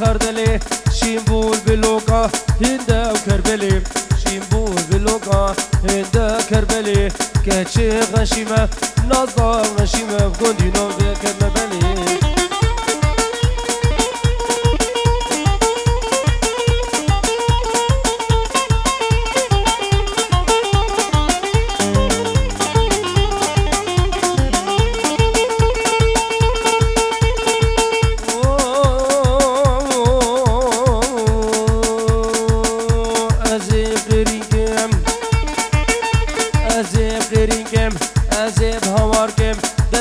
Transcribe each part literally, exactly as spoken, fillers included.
خردلي شيمبول بلوكا هندا وكربلي شيمبول بلوكا هندا كربلي كاتشي غشيمة نظام غشيمة بغندي نوم كرمة بلي ليه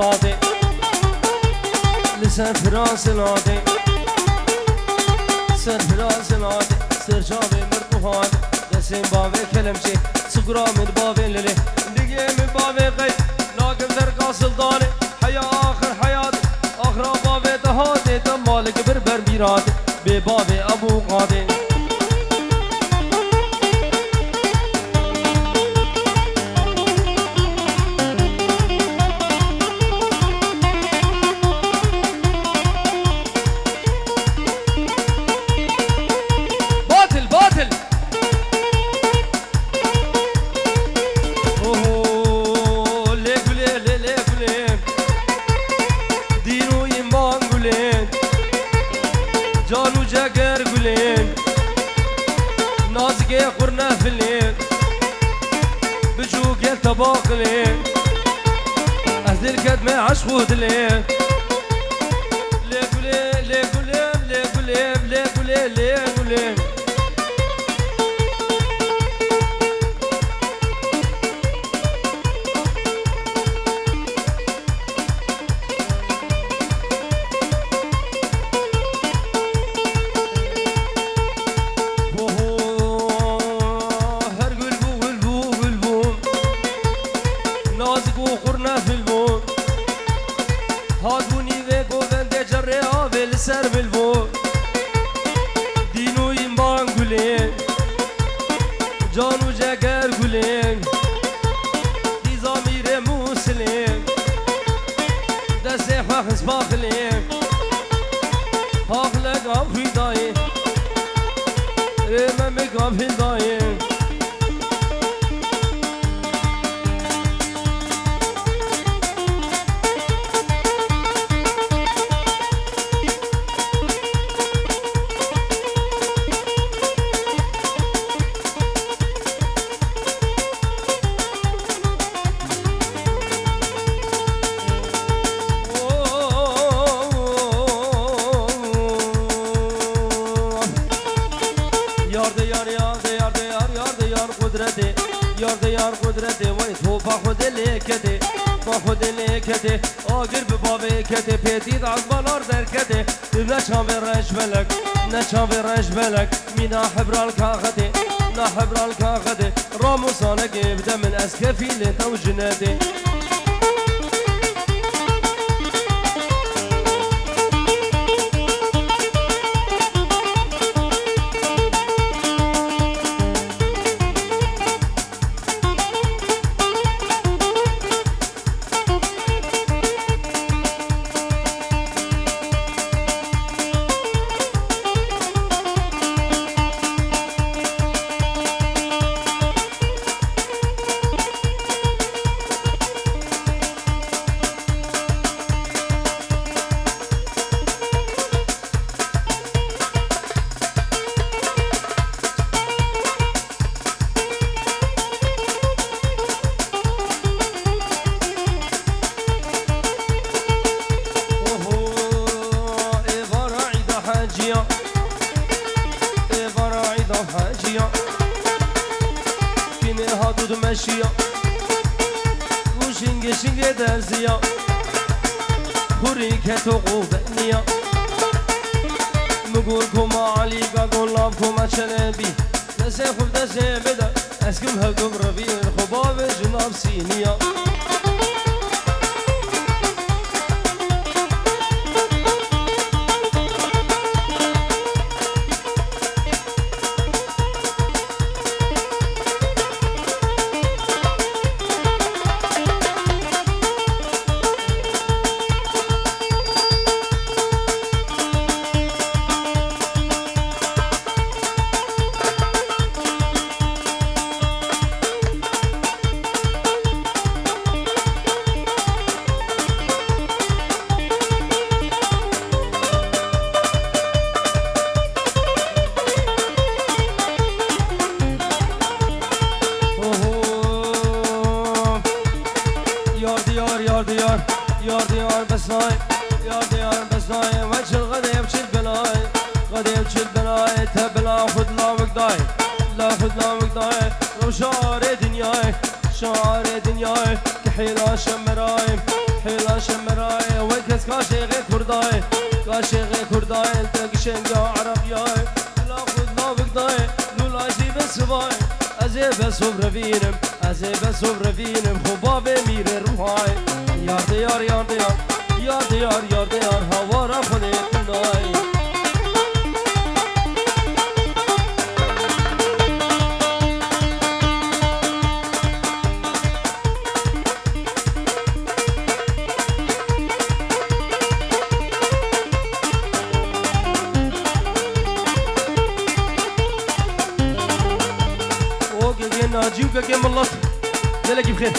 العظيم لسان فراس العظيم سان فراس العظيم سرجابي مرتوهان نسيم بابي كلمشي صقرا من بابي للي دقي من بابي قيد ناقم درقا سلطاني حيا آخر حياتي آخر بابي دهاتي دم مالك بربر ميراتي ببابي أبو قادي باقلين أهدي الكدمة عشخود لين ليقولين ليقولين ليقولين ليقولين ليقولين شعار دنياي شعار دنياي كحيل عشم مرايم حلا شمراي وكس كاشي غير كرداي كاشي غير كرداي التقشن يا عربياي لا خدنا بقداي لولا زي بس باي ازي بس وبرفينم ازي بس وبرفينم خبابي مير روحاي يا ديار يا ديار يا ديار يا ديار هوارا خليتناي ناجيوكا كم الله دلك بخير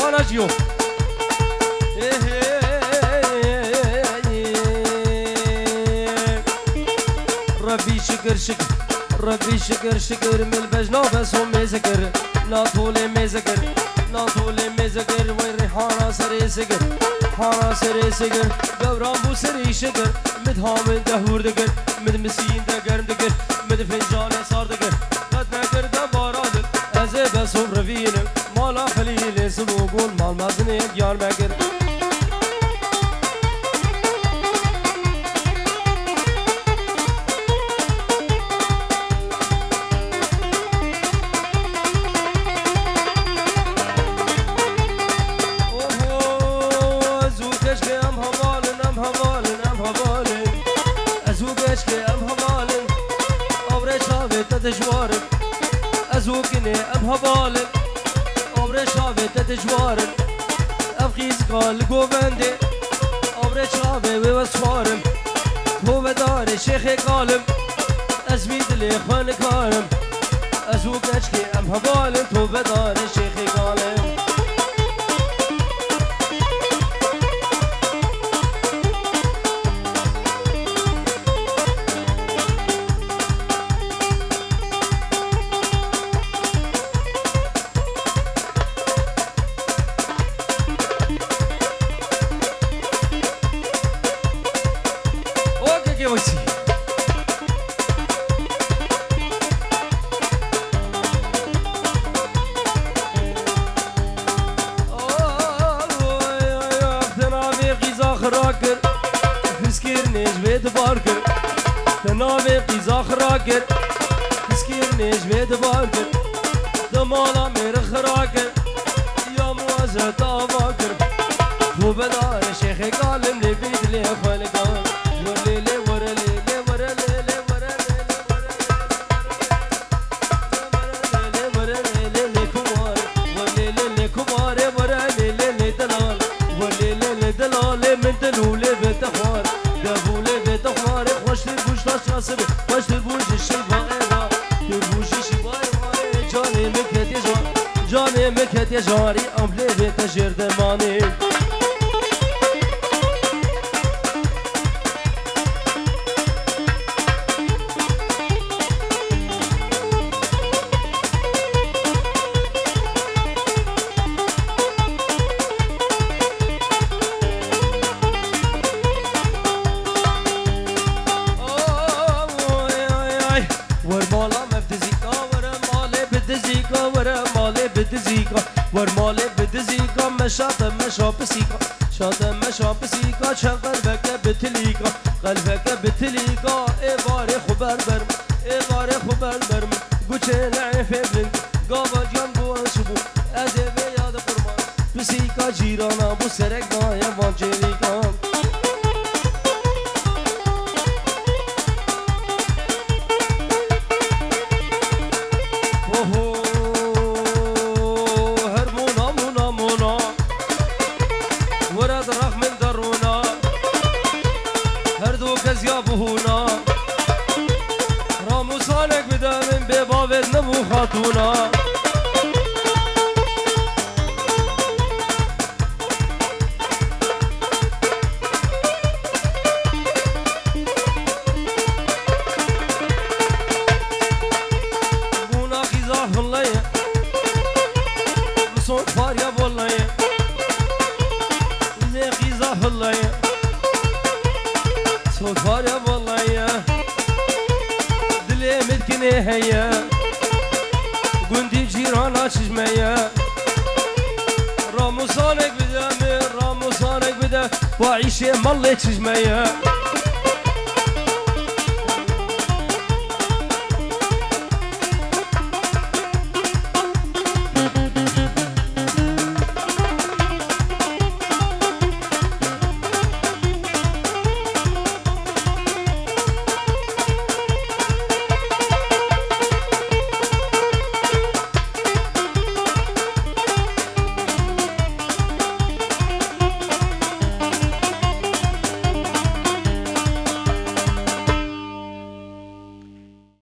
وانا جيو ربي شكر شكر ربي شكر شكر من البجنة بس هم يذكر لا طولي ما يذكر لا طولي ما يذكر وين حارة سري سكر حارة سري سكر دوران بو سري شكر مد هامد دهور دكر مد مسين دقرم دكر مد فنجان صار دكر بس وبرفينم مالا خليلي سبوقول مال مزني ديار مكر اوه ازوك اشكي ام هبالن ام هبالن ام هبالن ازوك اشكي ام هبالن عبري شابي تتجوارك ازوكني ابها بالك عمري شابي تتجوارن ابخيز قال قوبندي عمري شابي ووسفارم هو داري شيخي قالم ازميد لي خان كارم ازوك اشكي ابها بالك هو داري شيخي قالم تنابي قيزا خراكر تسكيرني جميد باكر دمالا مير خراكر يا موازة تاباكر هو بدار شيخي قالم لي بيد لي خلقان ورلي لي ورلي لي ورلي لي ورلي لي ورلي لي لي كبار ورلي لي لي كبار ورلي لي لي دلال ورلي لي لي دلال من تنولي بتخوار دبولي بتخوار خوشتي شاسبي باش تبوش الشباك انا تبوش الشباك انا جاني مكتي جار جاني مكتي جاري املي بتجر دماني ورمالي بدزيكا مشاطة مشا بسيكا شاطة مشا بسيكا شن قلبك بتليكا قلبك بتليكا ايباري خبر برم ايباري خبر برم قوشي لعيفي بلند قابا جنبو انشبو ازيبي ياد قرمان بسيكا جيرانا بو سرق مايا وانجيريكا خاتونا بونا خزاح والله بصوت فاريا والله زي خزاح والله صوت فاريا والله دلي متكني هيا قندي جيران عشش ميا رامو صالك بدامي رامو وعيشي مليتش جمايا.